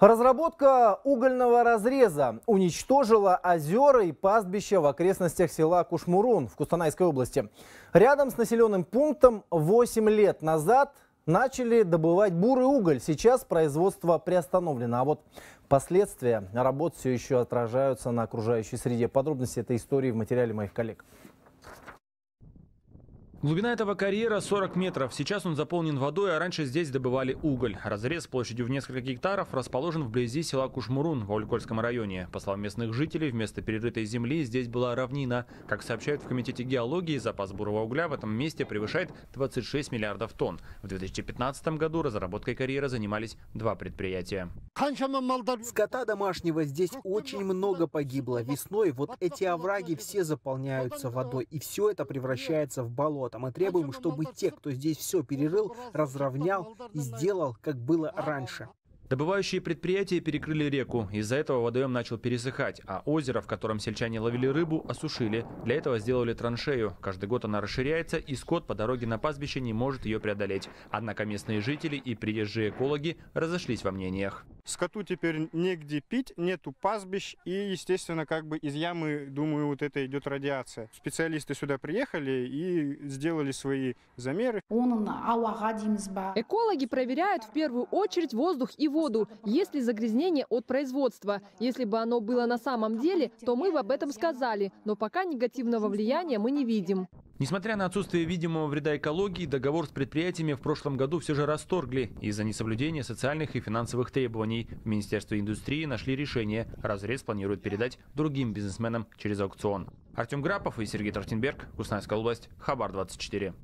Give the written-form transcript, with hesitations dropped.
Разработка угольного разреза уничтожила озера и пастбища в окрестностях села Кушмурун в Костанайской области. Рядом с населенным пунктом 8 лет назад начали добывать бурый уголь. Сейчас производство приостановлено. А вот последствия работ все еще отражаются на окружающей среде. Подробности этой истории в материале моих коллег. Глубина этого карьера 40 метров. Сейчас он заполнен водой, а раньше здесь добывали уголь. Разрез площадью в несколько гектаров расположен вблизи села Кушмурун в Олькольском районе. По словам местных жителей, вместо перерытой земли здесь была равнина. Как сообщают в Комитете геологии, запас бурого угля в этом месте превышает 26 миллиардов тонн. В 2015 году разработкой карьера занимались два предприятия. Скота домашнего здесь очень много погибло. Весной вот эти овраги все заполняются водой, и все это превращается в болото. Мы требуем, чтобы те, кто здесь все перерыл, разровнял и сделал, как было раньше. Добывающие предприятия перекрыли реку. Из-за этого водоем начал пересыхать, а озеро, в котором сельчане ловили рыбу, осушили. Для этого сделали траншею. Каждый год она расширяется, и скот по дороге на пастбище не может ее преодолеть. Однако местные жители и приезжие экологи разошлись во мнениях. Скоту теперь негде пить, нету пастбищ, и, естественно, как бы из ямы, думаю, вот это идет радиация. Специалисты сюда приехали и сделали свои замеры. Экологи проверяют в первую очередь воздух и воду. Есть ли загрязнение от производства? Если бы оно было на самом деле, то мы бы об этом сказали, но пока негативного влияния мы не видим. Несмотря на отсутствие видимого вреда экологии, договор с предприятиями в прошлом году все же расторгли из-за несоблюдения социальных и финансовых требований. В Министерстве индустрии нашли решение. Разрез планируют передать другим бизнесменам через аукцион. Артем Грапов и Сергей Трахтенберг, Костанайская область, Хабар-24.